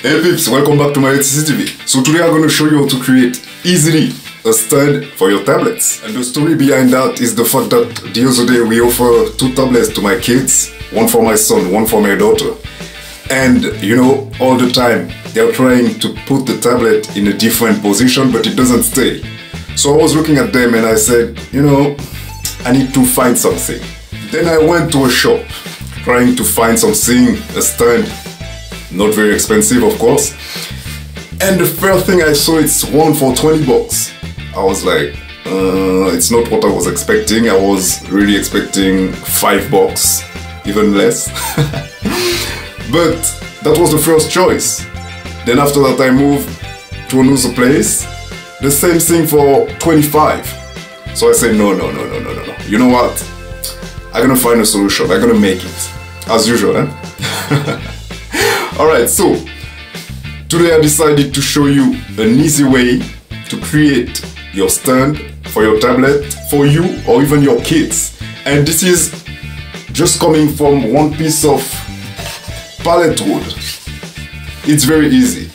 Hey peeps, welcome back to my ATC TV. So today I'm going to show you how to create easily a stand for your tablets. And the story behind that is the fact that the other day we offered two tablets to my kids, one for my son, one for my daughter. And you know, all the time they are trying to put the tablet in a different position, but it doesn't stay. So I was looking at them and I said, you know, I need to find something. Then I went to a shop trying to find something, a stand, not very expensive of course. And the first thing I saw, it's one for 20 bucks. I was like, it's not what I was expecting. I was really expecting $5, even less. But that was the first choice. Then after that I moved to another place, the same thing for 25. So I said, no. You know what? I'm gonna find a solution. I'm gonna make it. As usual, eh? Alright, so today I decided to show you an easy way to create your stand for your tablet, for you or even your kids. And this is just coming from one piece of pallet wood. It's very easy.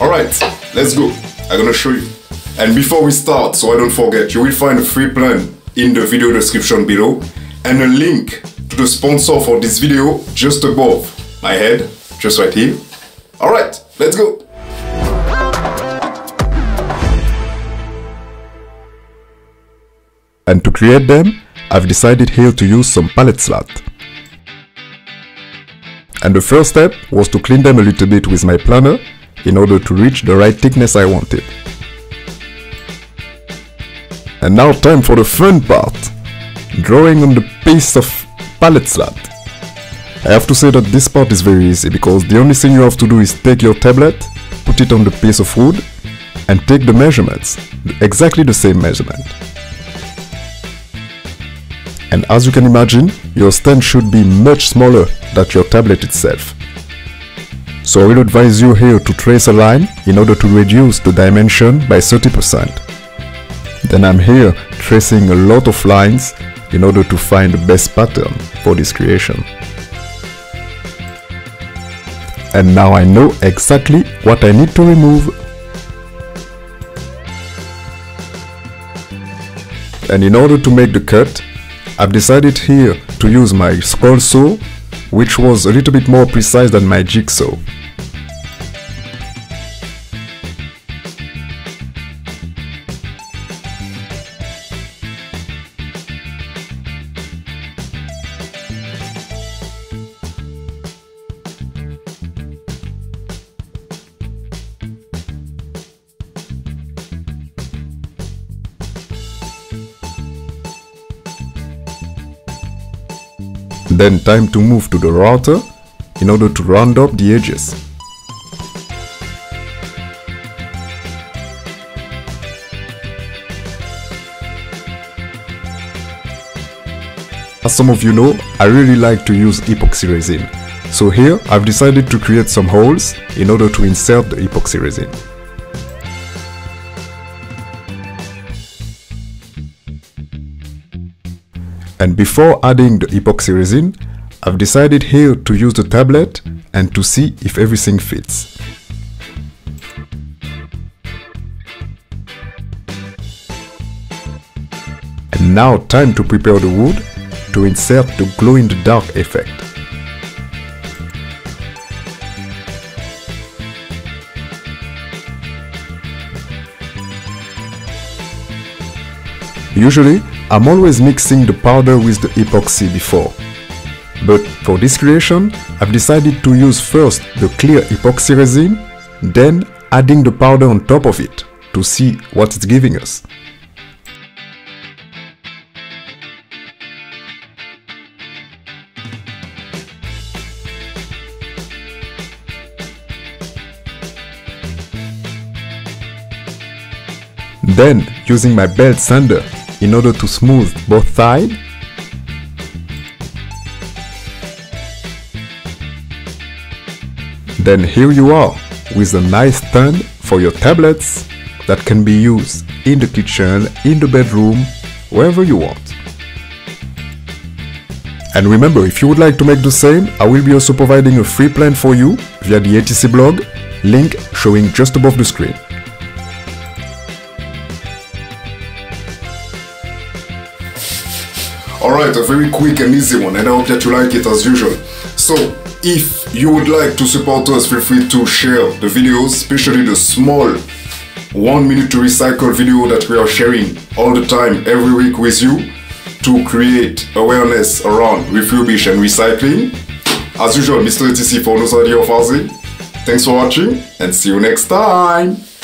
Alright, let's go. I'm gonna show you. And before we start, so I don't forget, you will find a free plan in the video description below and a link to the sponsor for this video just above my head, just right here. Alright, let's go. And to create them, I've decided here to use some pallet slat. And the first step was to clean them a little bit with my planer in order to reach the right thickness I wanted. And now time for the fun part, drawing on the piece of pallet slat. I have to say that this part is very easy because the only thing you have to do is take your tablet, put it on the piece of wood and take the measurements, exactly the same measurement. And as you can imagine, your stand should be much smaller than your tablet itself. So I will advise you here to trace a line in order to reduce the dimension by 30%. Then I'm here tracing a lot of lines in order to find the best pattern for this creation. And now I know exactly what I need to remove. And in order to make the cut, I've decided here to use my scroll saw, which was a little bit more precise than my jigsaw. Then time to move to the router in order to round up the edges. As some of you know, I really like to use epoxy resin. So here I've decided to create some holes in order to insert the epoxy resin. And before adding the epoxy resin, I've decided here to use the tablet and to see if everything fits. And now time to prepare the wood to insert the glow in the dark effect. Usually, I'm always mixing the powder with the epoxy before, but for this creation I've decided to use first the clear epoxy resin, then adding the powder on top of it to see what it's giving us. Then using my belt sander in order to smooth both sides. Then here you are with a nice stand for your tablets that can be used in the kitchen, in the bedroom, wherever you want. And remember, if you would like to make the same, I will be also providing a free plan for you via the ATC blog, link showing just above the screen. Alright, a very quick and easy one, and I hope that you like it as usual. So, if you would like to support us, feel free to share the videos, especially the small 1 minute to recycle video that we are sharing all the time, every week with you, to create awareness around refurbish and recycling. As usual, Mr. ATC for Nostalgia of Housing. Thanks for watching and see you next time!